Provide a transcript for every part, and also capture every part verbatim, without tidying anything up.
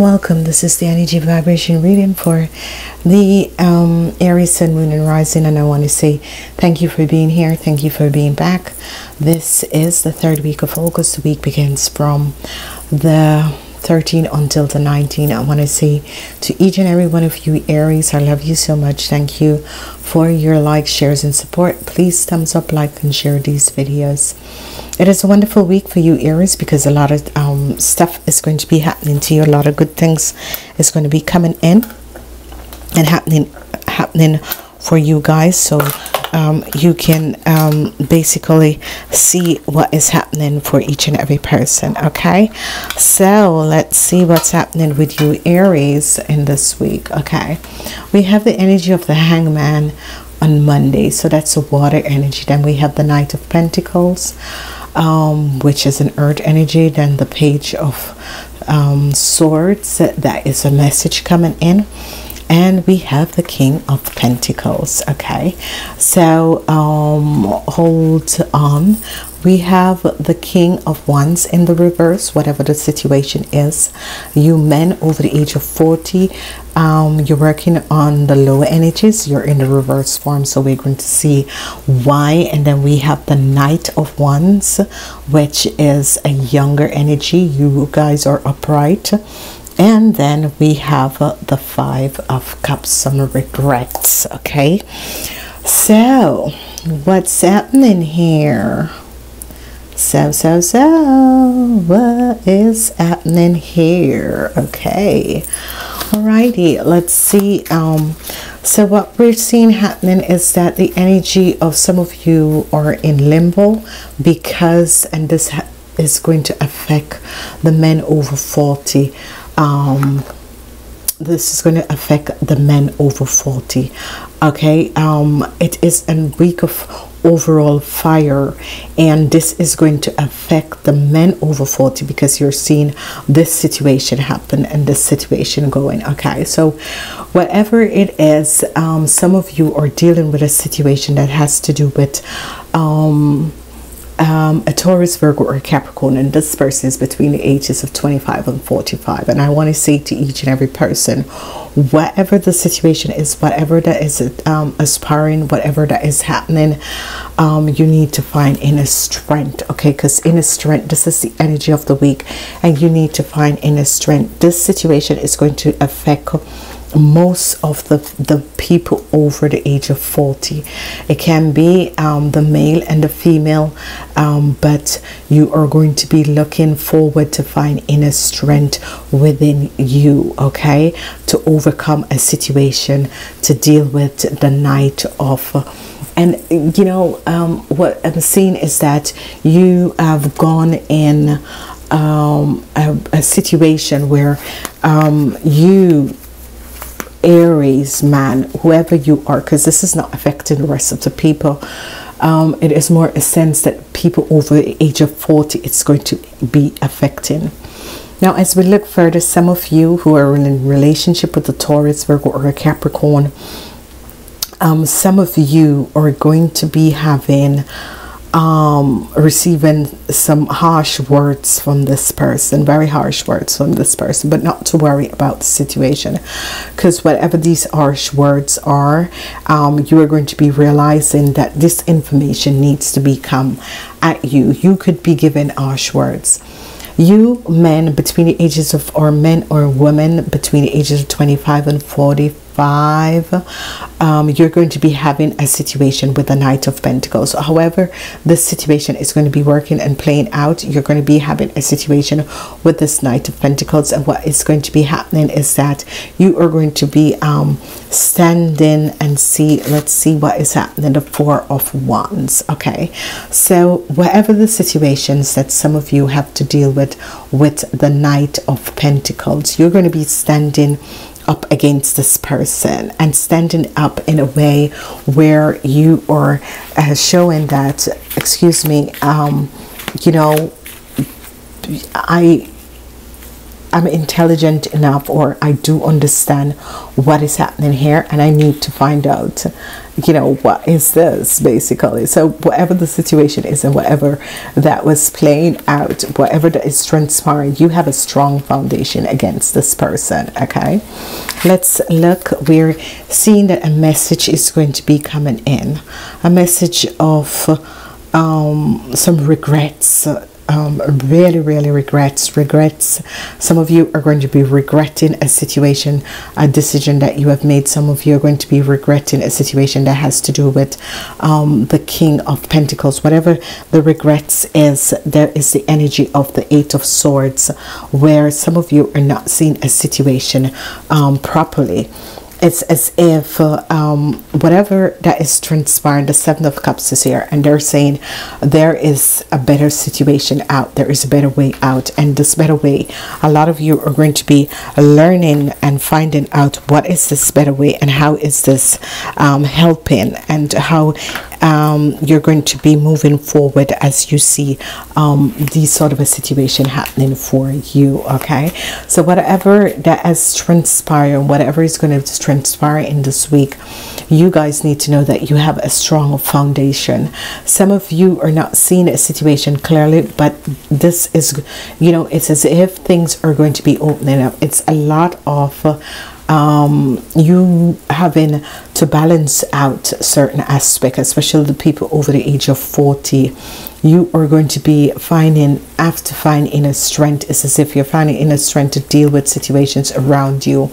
Welcome, this is the energy vibration reading for the um, Aries Sun, Moon and Rising, and I want to say thank you for being here, thank you for being back. This is the third week of August. The week begins from the thirteenth until the nineteenth. I want to say to each and every one of you Aries, I love you so much. Thank you for your likes, shares and support. Please thumbs up, like and share these videos. It is a wonderful week for you Aries, because a lot of um, stuff is going to be happening to you. A lot of good things is going to be coming in and happening happening for you guys, so um, you can um, basically see what is happening for each and every person. Okay, so let's see what's happening with you Aries in this week. Okay, we have the energy of the Hangman on Monday, so that's a water energy. Then we have the Knight of Pentacles, Um, which is an earth energy. Then the Page of um, Swords, that is a message coming in, and we have the King of Pentacles. Okay, so um, hold on, we have the King of Wands in the reverse. Whatever the situation is, you men over the age of forty, um, you're working on the lower energies, you're in the reverse form, so we're going to see why. And then we have the Knight of Wands, which is a younger energy. You guys are upright. And then we have uh, the Five of Cups, some regrets. Okay, so what's happening here? So, so, so, what is happening here? Okay, alrighty, let's see. Um, so what we're seeing happening is that the energy of some of you are in limbo, because, and this ha is going to affect the men over forty. Um, this is going to affect the men over forty. Okay, um, it is a week of overall fire, and this is going to affect the men over forty, because you're seeing this situation happen and this situation going. Okay, so whatever it is, um, some of you are dealing with a situation that has to do with um, Um, a Taurus, Virgo or Capricorn, and this person is between the ages of twenty-five and forty-five. And I want to say to each and every person, whatever the situation is, whatever that is um, aspiring, whatever that is happening, um, you need to find inner strength. Okay, because inner strength, this is the energy of the week, and you need to find inner strength. This situation is going to affect most of the the people over the age of forty. It can be um, the male and the female, um, but you are going to be looking forward to find inner strength within you, okay, to overcome a situation, to deal with the Knight of uh, and you know um, what I'm seeing is that you have gone in um, a, a situation where um, you Aries man, whoever you are, because this is not affecting the rest of the people, um, it is more a sense that people over the age of forty, it's going to be affecting. Now as we look further, some of you who are in a relationship with the Taurus, Virgo or a Capricorn, um, some of you are going to be having um receiving some harsh words from this person, very harsh words from this person, but not to worry about the situation, because whatever these harsh words are, um you are going to be realizing that this information needs to be come at you. You could be given harsh words. You men between the ages of, or men or women between the ages of twenty-five and forty-five, um, you're going to be having a situation with the Knight of Pentacles. However, this situation is going to be working and playing out. You're going to be having a situation with this Knight of Pentacles, and what is going to be happening is that you are going to be um, standing and see, let's see what is happening, the Four of Wands. Okay, so whatever the situations that some of you have to deal with with the Knight of Pentacles, you're going to be standing up against this person, and standing up in a way where you are uh, showing that, excuse me, um, you know, I I'm intelligent enough, or I do understand what is happening here, and I need to find out, you know, what is this basically. So whatever the situation is and whatever that was playing out, whatever that is transpiring, you have a strong foundation against this person. Okay, let's look. We're seeing that a message is going to be coming in, a message of um, some regrets. Um, really really regrets regrets some of you are going to be regretting a situation, a decision that you have made. Some of you are going to be regretting a situation that has to do with um, the King of Pentacles. Whatever the regrets is, there is the energy of the Eight of Swords, where some of you are not seeing a situation um, properly. It's as if uh, um, whatever that is transpiring, the Seven of Cups is here, and they're saying there is a better situation out, there is a better way out. And this better way, a lot of you are going to be learning and finding out what is this better way and how is this um, helping, and how um, you're going to be moving forward as you see um, these sort of a situation happening for you. Okay, so whatever that has transpired, whatever is going to transpire transpiring this week, you guys need to know that you have a strong foundation. Some of you are not seeing a situation clearly, but this is, you know, it's as if things are going to be opening up. It's a lot of uh, Um, you having to balance out certain aspects, especially the people over the age of forty. You are going to be finding, after finding inner strength, it's as if you're finding inner strength to deal with situations around you.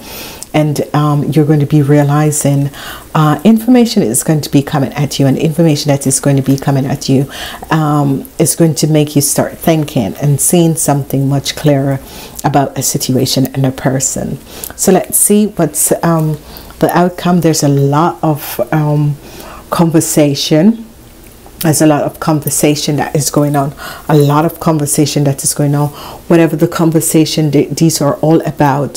And um, you're going to be realizing uh, information is going to be coming at you, and information that is going to be coming at you um, is going to make you start thinking and seeing something much clearer about a situation and a person. So let's see what's um, the outcome. There's a lot of um, conversation. There's a lot of conversation that is going on, a lot of conversation that is going on. Whatever the conversation, th these are all about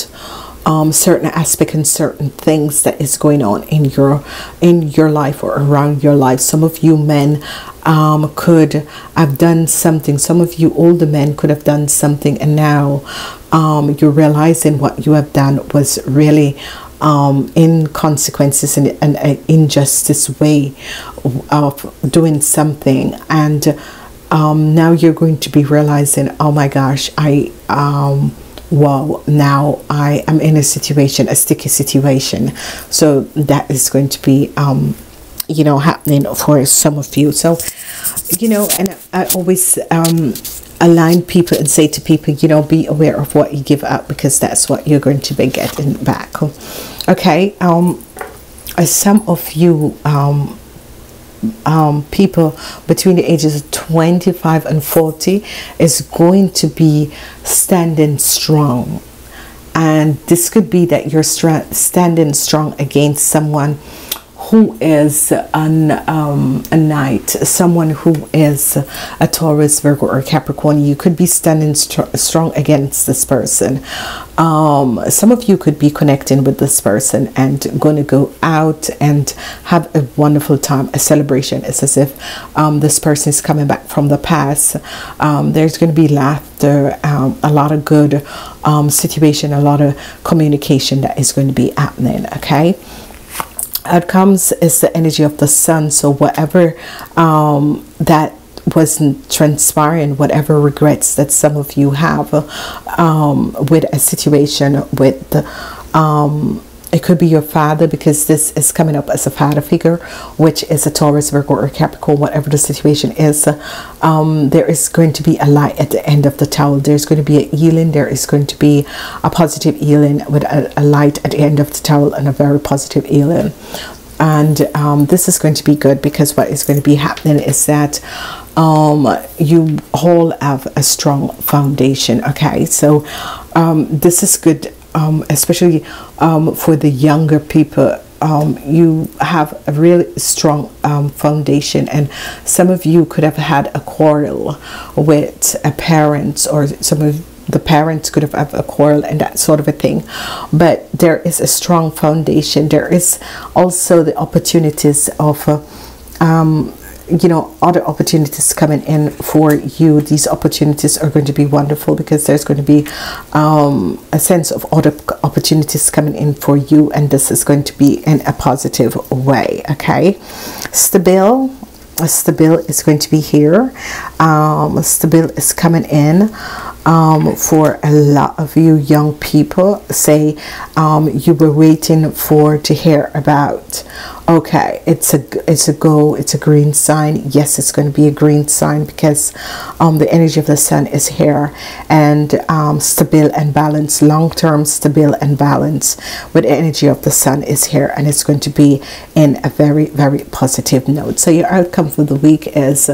um, certain aspects and certain things that is going on in your in your life or around your life. Some of you men um, could have done something. Some of you older men could have done something, and now um, you're realizing what you have done was really Um, in consequences and an injustice way of doing something. And um, now you're going to be realizing, oh my gosh, I um, wow, now I am in a situation, a sticky situation. So that is going to be um, you know, happening for some of you. So, you know, and I always um, align people and say to people, you know, be aware of what you give up, because that's what you're going to be getting back. Okay, um, some of you um, um, people between the ages of twenty-five and forty is going to be standing strong, and this could be that you're st standing strong against someone who is an, um, a Knight, someone who is a Taurus, Virgo, or Capricorn. You could be standing st strong against this person. Um, some of you could be connecting with this person and going to go out and have a wonderful time, a celebration. It's as if um, this person is coming back from the past. Um, there's going to be laughter, um, a lot of good um, situation, a lot of communication that is going to be happening. Okay, outcomes is the energy of the Sun. So whatever um, that wasn't transpiring, whatever regrets that some of you have um, with a situation with um, it could be your father, because this is coming up as a father figure, which is a Taurus, Virgo, or Capricorn. Whatever the situation is, um, there is going to be a light at the end of the tunnel. There's going to be a healing. There is going to be a positive healing with a, a light at the end of the tunnel, and a very positive healing. And um, this is going to be good, because what is going to be happening is that um, you all have a strong foundation. Okay, so um, this is good. Um, especially um, for the younger people, um, you have a really strong um, foundation. And some of you could have had a quarrel with a parent, or some of the parents could have had a quarrel and that sort of a thing. But there is a strong foundation. There is also the opportunities of uh, um, you know, other opportunities coming in for you. These opportunities are going to be wonderful because there's going to be um, a sense of other opportunities coming in for you, and this is going to be in a positive way. Okay, Stabile. Stabile is going to be here. Um, Stabile is coming in um, for a lot of you young people. Say um, you were waiting for to hear about. Okay, it's a it's a go. It's a green sign. Yes, it's going to be a green sign because um, the energy of the sun is here, and um, stable and balance, long term stable and balance. But the energy of the sun is here, and it's going to be in a very very positive note. So your outcome for the week is,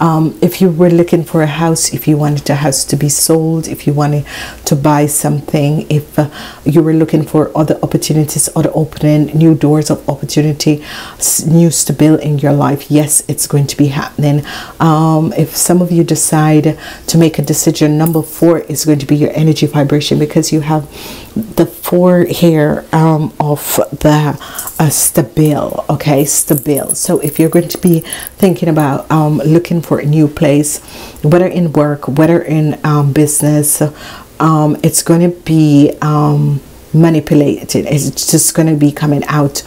um, if you were looking for a house, if you wanted a house to be sold, if you wanted to buy something, if uh, you were looking for other opportunities, other opening, new doors of opportunity, new stability in your life, yes, it's going to be happening. Um, if some of you decide to make a decision, number four is going to be your energy vibration, because you have the four here um, of the uh, stability. Okay, stability. So if you're going to be thinking about um, looking for a new place, whether in work, whether in um, business, um, it's going to be um, manipulated. It's just going to be coming out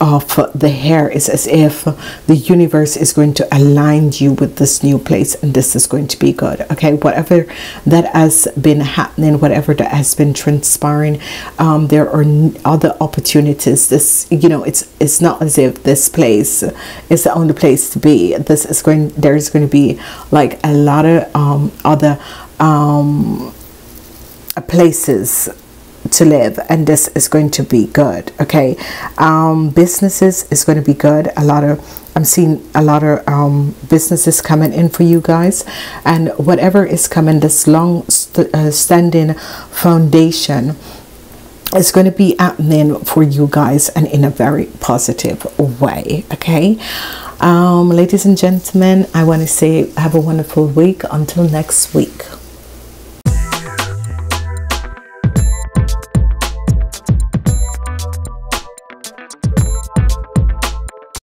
of the hair. Is as if the universe is going to align you with this new place, and this is going to be good. Okay, whatever that has been happening, whatever that has been transpiring, um, there are other opportunities. This, you know, it's it's not as if this place is the only place to be. This is going, there is going to be like a lot of um, other um, places to live, and this is going to be good. Okay, um businesses is going to be good. A lot of, I'm seeing a lot of um businesses coming in for you guys, and whatever is coming, this long st uh, standing foundation, it's going to be happening for you guys, and in a very positive way. Okay, um ladies and gentlemen, I want to say have a wonderful week. Until next week.